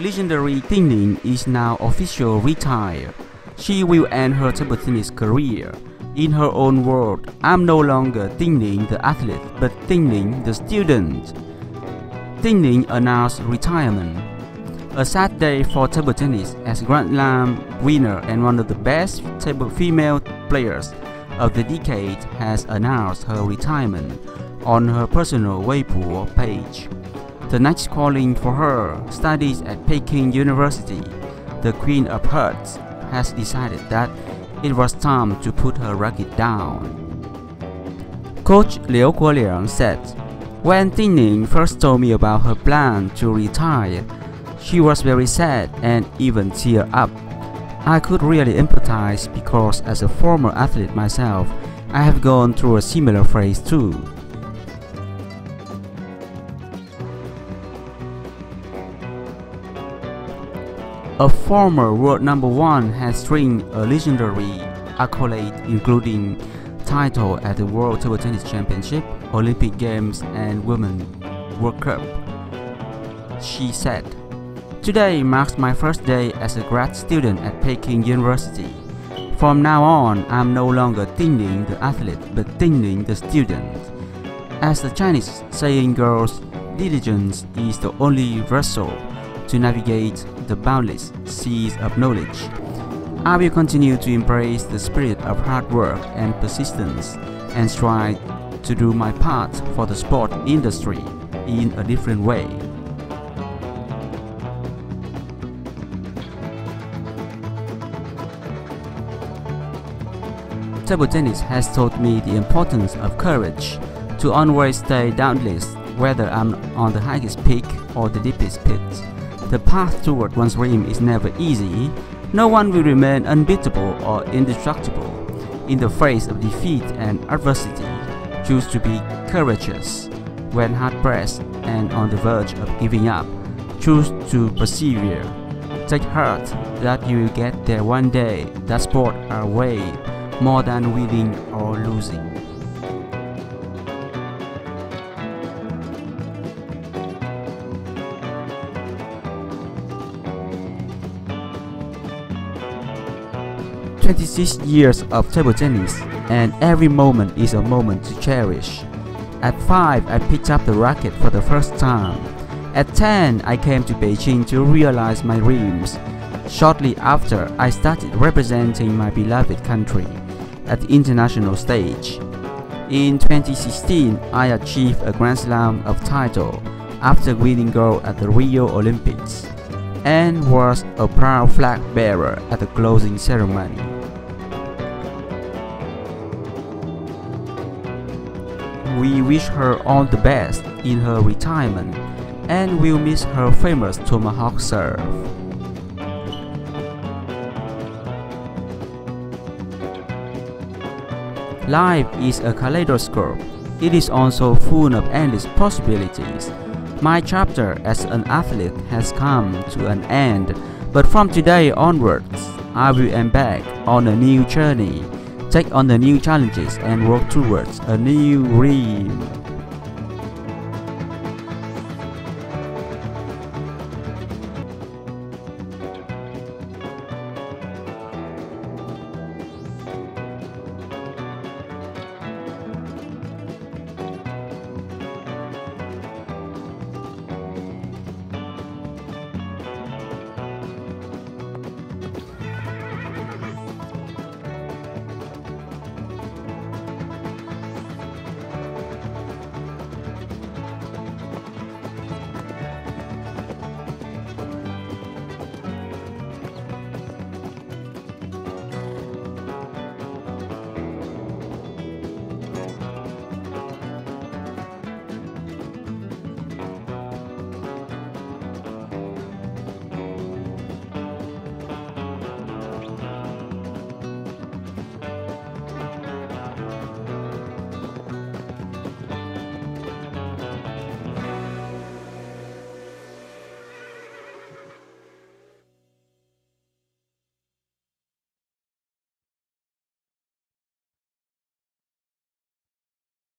Legendary Ding Ning is now officially retired. She will end her table tennis career. In her own words, "I'm no longer Ding Ning the athlete, but Ding Ning the student." Ding Ning announced retirement. A sad day for table tennis as Grand Slam winner and one of the best table female players of the decade has announced her retirement on her personal Weibo page. The next calling for her studies at Peking University, the Queen of Hearts has decided that it was time to put her racket down. Coach Liu Guoliang said, "When Ding Ning first told me about her plan to retire, she was very sad and even teared up. I could really empathize because as a former athlete myself, I have gone through a similar phase too." A former world #1 has stringed a legendary accolade including title at the World Table Tennis Championship, Olympic Games and Women's World Cup. She said, "Today marks my first day as a grad student at Peking University. From now on, I'm no longer Ding Ning the athlete, but Ding Ning the student. As the Chinese saying goes, diligence is the only vessel to navigate the boundless seas of knowledge. I will continue to embrace the spirit of hard work and persistence and strive to do my part for the sport industry in a different way." "Table tennis has taught me the importance of courage, to always stay doubtless whether I'm on the highest peak or the deepest pit. The path toward one's dream is never easy. No one will remain unbeatable or indestructible. In the face of defeat and adversity, choose to be courageous. When hard-pressed and on the verge of giving up, choose to persevere. Take heart that you will get there one day. That's sport our way, more than winning or losing." "26 years of table tennis, and every moment is a moment to cherish. At 5, I picked up the racket for the first time. At 10, I came to Beijing to realize my dreams. Shortly after, I started representing my beloved country at the international stage. In 2016, I achieved a Grand Slam of title after winning gold at the Rio Olympics and was a proud flag bearer at the closing ceremony." We wish her all the best in her retirement and will miss her famous tomahawk serve. Life is a kaleidoscope. It is also full of endless possibilities. My chapter as an athlete has come to an end, but from today onwards, I will embark on a new journey, take on the new challenges and work towards a new dream.